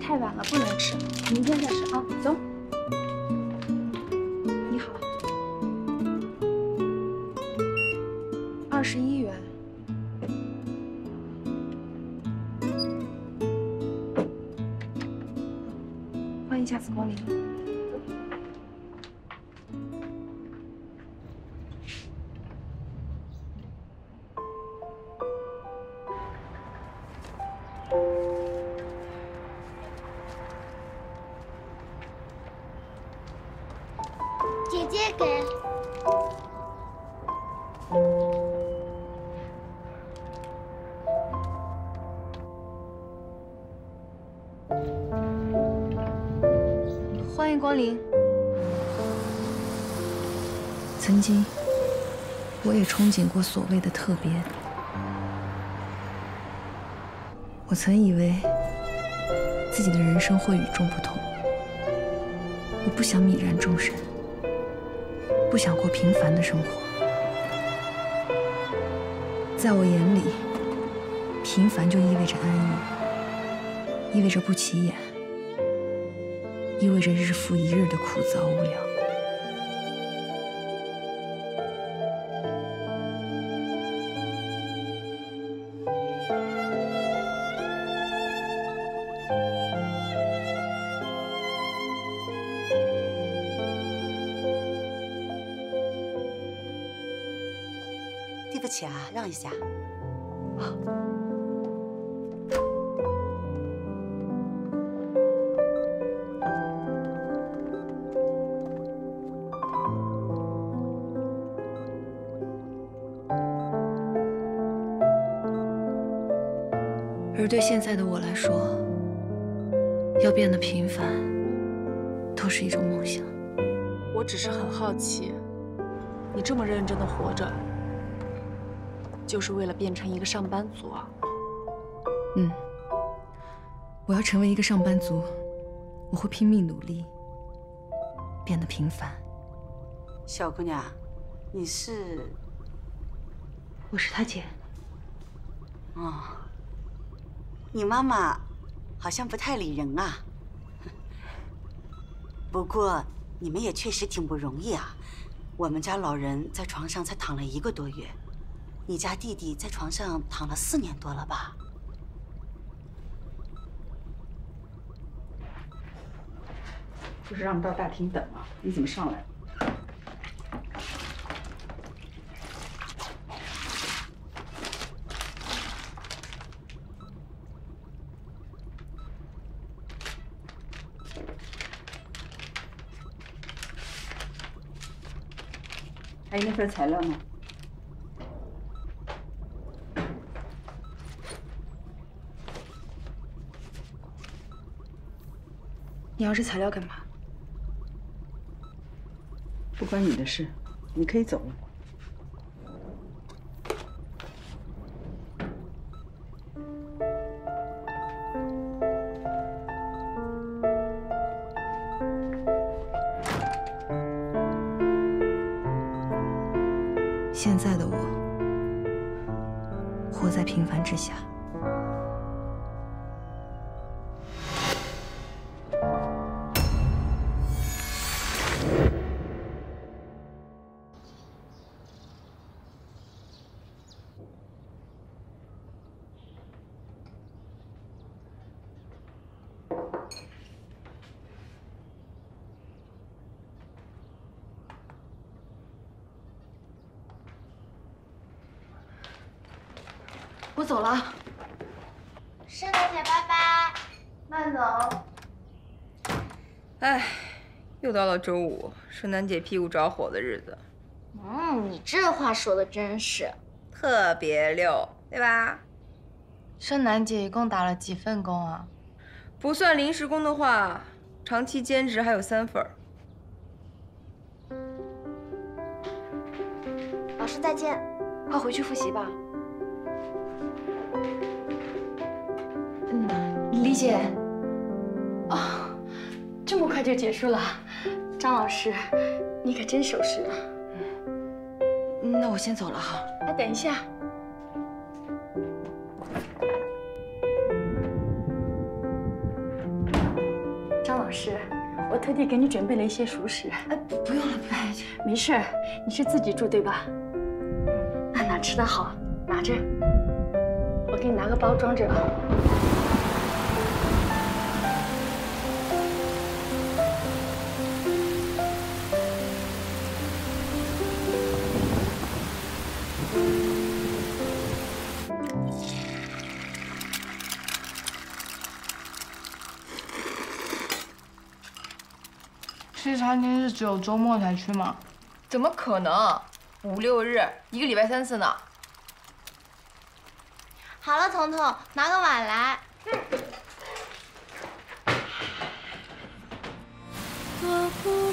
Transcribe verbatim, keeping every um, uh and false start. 太晚了，不能吃，明天再吃啊。走。你好，二十一元。欢迎下次光临。 欢迎光临。曾经，我也憧憬过所谓的特别。我曾以为自己的人生会与众不同。我不想泯然众生，不想过平凡的生活。在我眼里，平凡就意味着安逸，意味着不起眼。 意味着日复一日的枯燥无聊。对不起啊，让一下。啊。 而对现在的我来说，要变得平凡，都是一种梦想。我只是很好奇，你这么认真的活着，就是为了变成一个上班族啊？嗯，我要成为一个上班族，我会拼命努力，变得平凡。小姑娘，你是？我是她姐。哦。 你妈妈好像不太理人啊，不过你们也确实挺不容易啊。我们家老人在床上才躺了一个多月，你家弟弟在床上躺了四年多了吧？不是让你到大厅等吗？你怎么上来了？ 哎，那份材料呢？你要这材料干嘛？不关你的事，你可以走了。现在的我，活在平凡之下。我走了，圣诞节拜拜，慢走。哎，又到了周五，圣诞姐屁股着火的日子。嗯，你这话说的真是特别溜，对吧？圣诞姐一共打了几份工啊？不算临时工的话，长期兼职还有三份。老师再见，快回去复习吧。 李姐，哦，这么快就结束了，张老师，你可真守时啊。那我先走了哈。哎，等一下。师，我特地给你准备了一些熟食。哎，不用了，不用了，没事。你是自己住对吧？那哪吃得好，拿着，我给你拿个包装着啊。 西餐厅是只有周末才去吗？怎么可能？五六日，一个礼拜三次呢。好了，彤彤，拿个碗来。嗯